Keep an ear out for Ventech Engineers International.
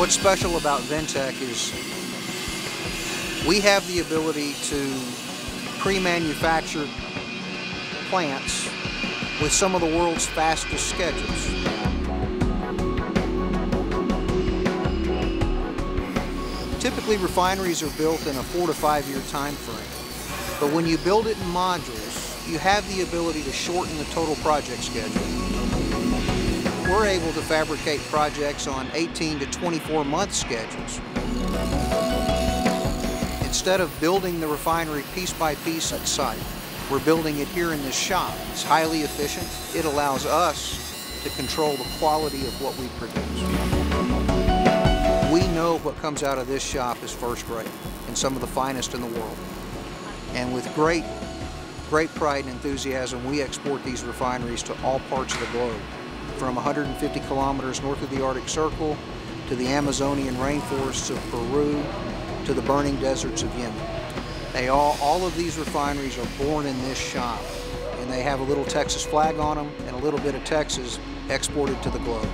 What's special about Ventech is we have the ability to pre-manufacture plants with some of the world's fastest schedules. Typically, refineries are built in a 4 to 5 year time frame, but when you build it in modules, you have the ability to shorten the total project schedule. We're able to fabricate projects on 18 to 24 month schedules. Instead of building the refinery piece by piece at site, we're building it here in this shop. It's highly efficient. It allows us to control the quality of what we produce. We know what comes out of this shop is first rate and some of the finest in the world. And with great pride and enthusiasm, we export these refineries to all parts of the globe, from 150 kilometers north of the Arctic Circle to the Amazonian rainforests of Peru to the burning deserts of Yemen. All of these refineries are born in this shop, and they have a little Texas flag on them and a little bit of Texas exported to the globe.